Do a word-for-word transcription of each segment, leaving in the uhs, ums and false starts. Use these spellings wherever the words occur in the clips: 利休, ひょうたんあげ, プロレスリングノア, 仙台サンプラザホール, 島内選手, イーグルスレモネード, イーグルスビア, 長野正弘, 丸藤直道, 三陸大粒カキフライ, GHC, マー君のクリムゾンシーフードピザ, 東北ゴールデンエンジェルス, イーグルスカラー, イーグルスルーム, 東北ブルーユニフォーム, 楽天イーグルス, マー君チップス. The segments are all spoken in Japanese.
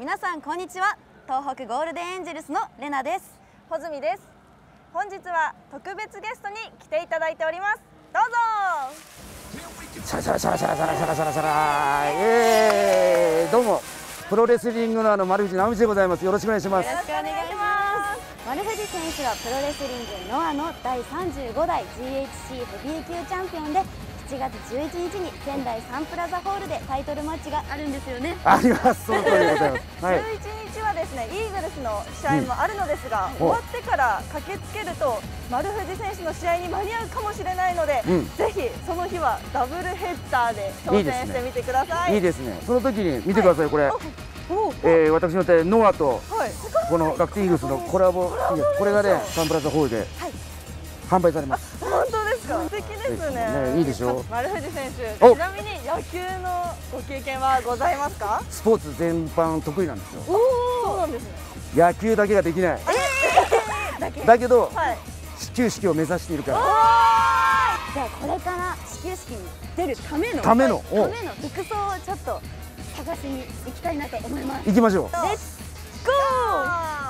皆さんこんにちは。東北ゴールデンエンジェルスのレナです。穂積です。本日は特別ゲストに来ていただいております。どうぞ。シャシャシャシャシャシャシャシャ。ええ、どうもプロレスリングのあの丸藤直道でございます。よろしくお願いします。よろしくお願いします。丸藤選手はプロレスリングノアの第さんじゅうご代 ジーエイチシー ヘビー級チャンピオンで、しちがつじゅういちにちに仙台サンプラザホールでタイトルマッチがあるんですよね。あります。そうでございます。はい、じゅういちにちはですね、イーグルスの試合もあるのですが、うん、終わってから駆けつけると丸藤選手の試合に間に合うかもしれないので、うん、ぜひその日はダブルヘッダーで挑戦してみてください。いいですね。いいですね。その時に見てください、はい、これ。えー、私の手ノアと、はい、この楽天イーグルスのコラボ、これがねサンプラザホールで販売されます。本当ですか。素敵ですね。いいでしょう。丸藤選手、ちなみに野球のご経験はございますか？スポーツ全般得意なんですよ。そうなんですね。野球だけができない。だけど始球式を目指しているから。じゃあこれから始球式に出るためのためのための服装をちょっと探しに行きたいなと思います。行きましょう。レッツゴー。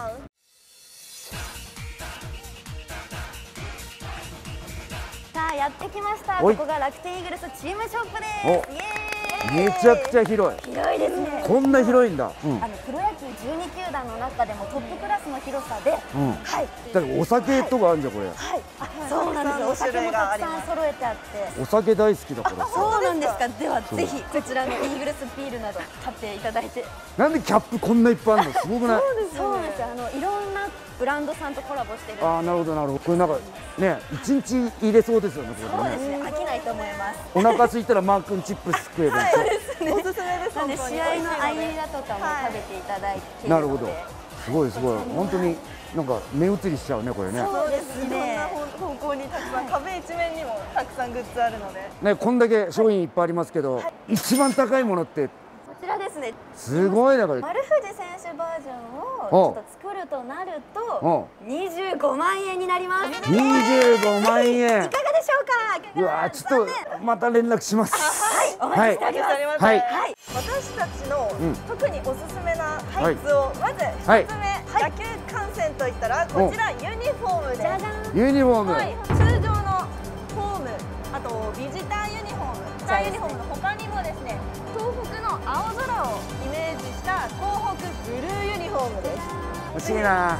やってきました。ここが楽天イーグルスチームショップです。めちゃくちゃ広い。広いですね。こんな広いんだ。うん、あのプロ野球じゅうにきゅうだんの中でもトップクラスの広さで、うん、はい。だからお酒とかあるんじゃんこれ。はい。あ、そうなんですよ。お酒もたくさん揃えてあって。お酒大好きだから。そうなんですか。ではぜひこちらのイーグルスビールなど買っていただいて。なんでキャップこんないっぱいあるの？すごくない？そうなんですよ。あのいろんなブランドさんとコラボしてる。ああ、なるほどなるほど。これなんかね、一日入れそうですよね。そうですね。飽きないと思います。お腹空いたらマー君チップス食えばいい。おすすめです。なんで試合の合間とかも食べていただいて。なるほど。すごいすごい。本当になんか目移りしちゃうねこれね。そうですね。いろんな方向にたくさん、壁一面にもたくさんグッズあるので。ね、こんだけ商品いっぱいありますけど、一番高いものって。こちらですね。すごいなこれ。丸藤選手バージョンをちょっと作るとなるとにじゅうごまんえんになります。にじゅうごまんえん。いかがでしょうか。うわ、ちょっとまた連絡します。はい、お待ちしております。はい、私たちの特におすすめなグッズをまずひとつめ、野球観戦といったらこちらユニフォームです。ユニフォーム。通常のフォーム、あとビジターユニフォーム、ビジターユニフォームの他にもですね、青空をイメージした東北ブルーユニフォームです。欲しいな。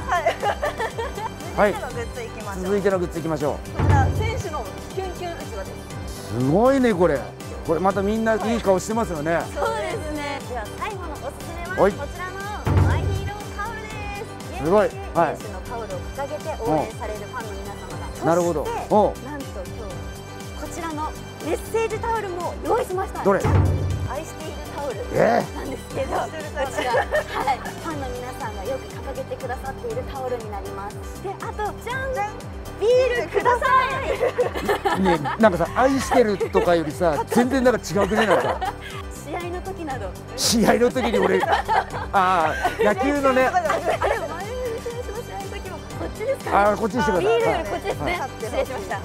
はい。続いてのグッズいきましょう。こちら選手のキュンキュンうちわです。すごいねこれ。これまたみんないい顔してますよね。はい、そうですね。では最後のおすすめはこちらのマイヒーロータオルです。すごい。はい。選手のタオルを掲げて応援されるファンの皆様が。なるほど。お。なんと今日こちらのメッセージタオルも用意しました。どれ？愛しているタオルなんですけど、こちら、はい、ファンの皆さんがよく掲げてくださっているタオルになります。で、あとじゃんじゃん、ビールください。ね、なんかさ、愛してるとかよりさ、全然なんか違うくねなんか。試合の時など。試合の時に俺、ああ、野球のね。あれ、丸藤選手の試合の時もこっちですかね。ああ、こっちにしてください。ビールこっちですね。失礼しました。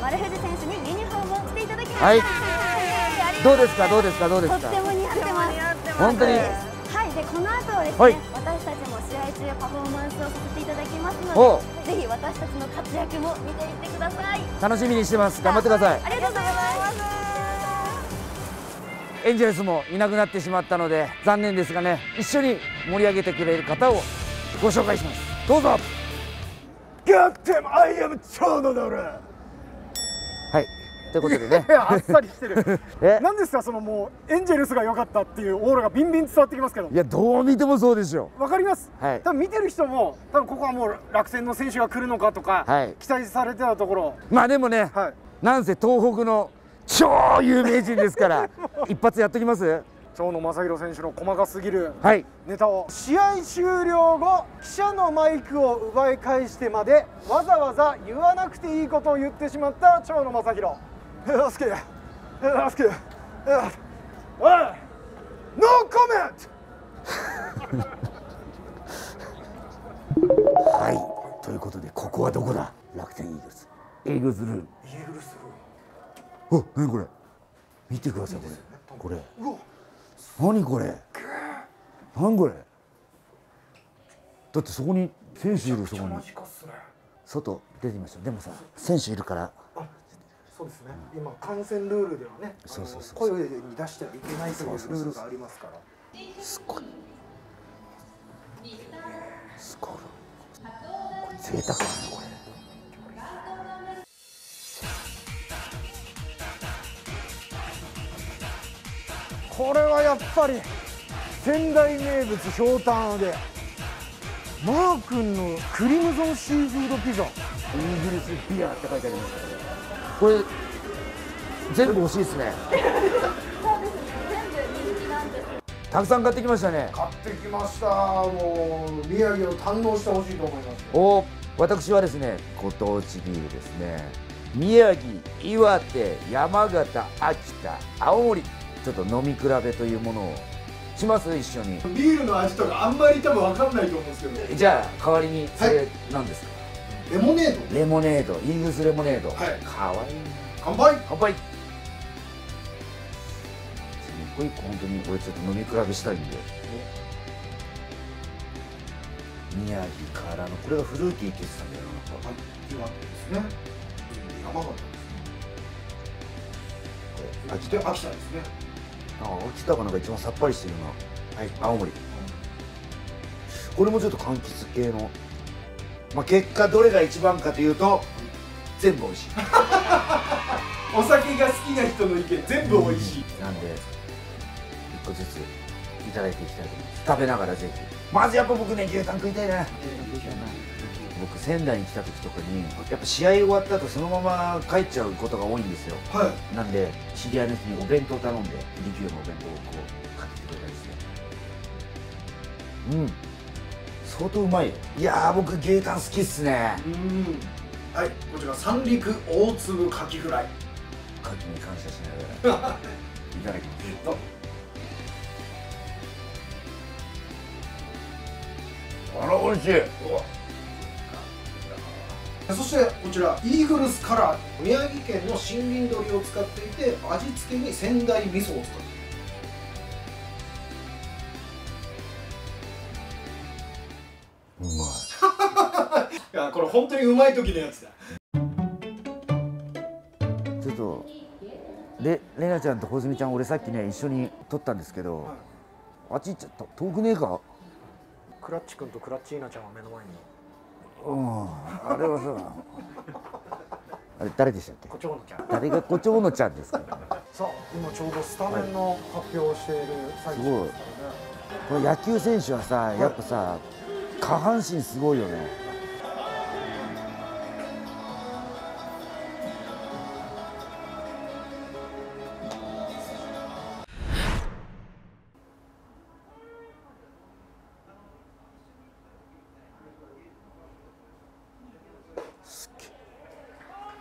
丸藤選手にユニフォームを着ていただきました。どうですかどうですかどうですか。とっても似合ってます。本当に。はい。でこの後ですね、私たちも試合中パフォーマンスをさせていただきますので、ぜひ私たちの活躍も見ていってください。楽しみにしてます。頑張ってください。ありがとうございます。エンジェルスもいなくなってしまったので残念ですがね、一緒に盛り上げてくれる方をご紹介します。どうぞ。ガッテンアイアム超のだ俺。ということでね、あっさりしてる。なんですかそのもうエンジェルスが良かったっていうオーラがビンビン伝わってきますけど。いやどう見てもそうでしょう。わかります。はい、多分見てる人も多分ここはもう落選の選手が来るのかとか、はい、期待されてたところ。まあでもね、はい、なんせ東北の超有名人ですから一発やっときます。長野正弘選手の細かすぎるネタを、はい、試合終了後記者のマイクを奪い返してまでわざわざ言わなくていいことを言ってしまった長野正弘。えー、助けて、えー、助けて、えー、おい、ノーコメント。はい、ということでここはどこだ？楽天イーグルス、イーグルスルーム。イーグルスルーム。あ、何これ？見てくださいこれ、これ。何これ？何これ？だってそこに選手いる、そこに外出てみました。でもさ、選手いるから。そうですね。今感染ルールではね、声に出してはいけないというルールがありますから。すごい。すごい。これ贅沢だね、これ。これはやっぱり仙台名物ひょうたんあげ、マー君のクリムゾンシーフードピザ、イーグルスビアって書いてありますけど、これ全部欲しいですね。たくさん買ってきましたね。買ってきました。もう宮城を堪能してほしいと思います。お、私はですね、ご当地ビールですね、宮城、岩手、山形、秋田、青森、ちょっと飲み比べというものをします。一緒にビールの味とかあんまり多分分かんないと思うんですけど、じゃあ代わりにそれ何ですか？はい、レモネード、レモネード、イーグルスレモネード、はい、かわいい。乾杯、乾杯。すごい本当にこれちょっと飲み比べしたいんで、宮城からのこれがフルーティーって言ってたんだよな。はい、山形ですね。秋田、秋田ですね。ああ、秋田がなんか一番さっぱりしてるな。はい、青森、これもちょっと柑橘系の、まあ、結果どれが一番かというと、うん、全部美味しい。お酒が好きな人の意見、全部美味しい、うん、なんで一個ずついただいていきたいと思います。食べながらぜひ。まずやっぱ僕ね、牛タン食いたいな、ね、僕仙台に来た時とかにやっぱ試合終わった後そのまま帰っちゃうことが多いんですよ、はい、なんで知り合いの人にお弁当頼んで利休のお弁当をこう買ってきてくれたりして、うん、相当うまいよ。いやー、僕牛タン好きっすね。うん、はい、こちら三陸大粒カキフライ。カキに感謝しながらいただきます。どう？あら、美味しい。そしてこちらイーグルスカラー、宮城県の森林鶏を使っていて、味付けに仙台味噌を使っている。うまい。いや、これ本当にうまい時のやつだ。ちょっとレレナちゃんと小泉ちゃん、俺さっきね一緒に撮ったんですけど、はい、あっち行っちゃった。遠くねえか。クラッチ君とクラッチーナちゃんは目の前に。うん、あれはそうな。あれ誰でしたっけ？コチョーノちゃん。誰がコチョーノちゃんですか？さあ、今ちょうどスタメンの発表をしている最中ですからね。この野球選手はさ、やっぱさ、はい、下半身すごいよね。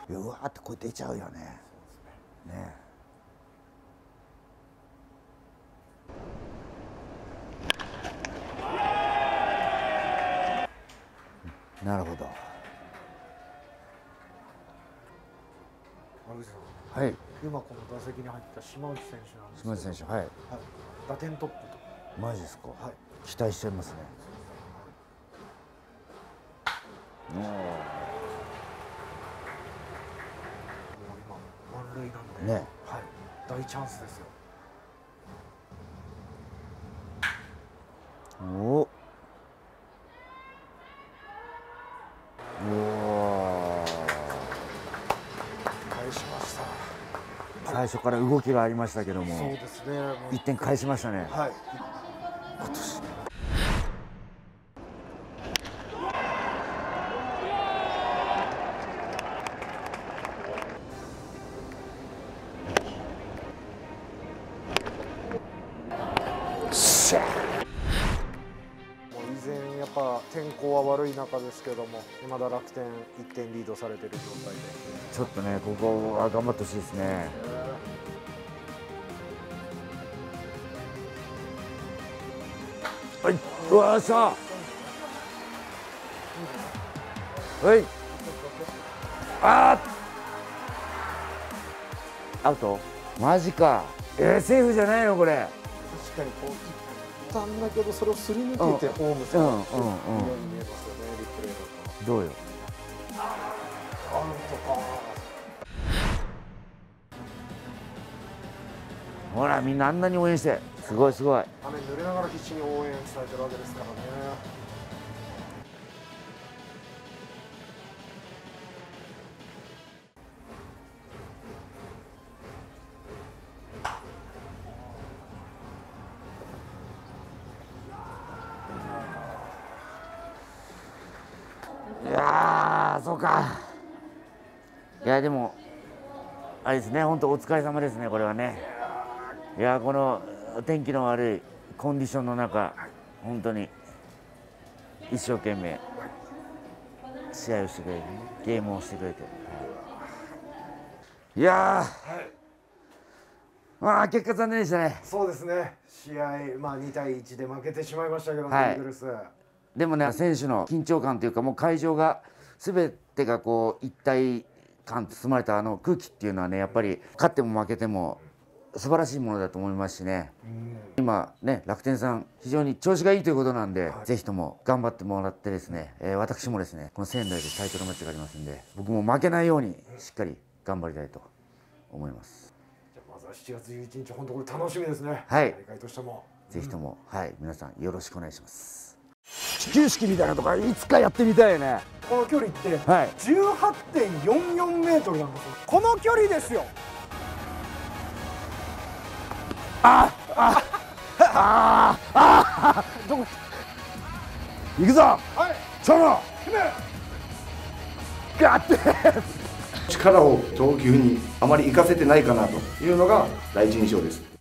うわーって声出ちゃうよね。ね。なるほど。はい。今この打席に入った島内選手なんですけど。島内選手、はい。はい、打点トップと。マジですか。はい。期待しちゃいますね。おお。なんでね、はい、大チャンスですよ。おお、返しました。最初から動きがありましたけども、そうですね、いってん返しましたね。はい、今年天候は悪い中ですけども、まだ楽天いってんリードされてる状態で、ちょっとね、ここは頑張ってほしいですね。はい、うわーしゃー、はい、あー、アウト、マジか、えー、セーフじゃないのこれ。確かにこうったんだけど、それをすり抜けてホームセンターっていうように見えますよね、リプレイだと。どうよ。なんとか。ほら、みんなあんなに応援して、すごいすごい。雨濡れながら必死に応援されてるわけですからね。そうか。いやでもあれですね、本当お疲れ様ですね、これはね。いや、この天気の悪いコンディションの中、本当に一生懸命試合をしてくれて、ゲームをしてくれて、いやー、まあ結果残念でしたね。そうですね、試合、まあ、にたいいちで負けてしまいましたけど、はい、でもね、選手の緊張感というか、もう会場がすべてがこう一体感包まれたあの空気っていうのはね、やっぱり勝っても負けても素晴らしいものだと思いますしね、うん、今ね、楽天さん非常に調子がいいということなんで、はい、ぜひとも頑張ってもらってですね、えー、私もですね、この仙台でタイトルマッチがありますんで、僕も負けないようにしっかり頑張りたいと思います。じゃあまずはしちがつじゅういちにち、本当これ楽しみですね。はい、大会としてもぜひとも、うん、はい、皆さんよろしくお願いします。始球式みたいなとかいつかやってみたいよね。この距離って、はい、じゅうはってんよんよんメートルなんですよ。この距離ですよ。あああああどこ行くぞ。はい。ちょろ。ガッて力を投球にあまり活かせてないかなというのが第一印象です。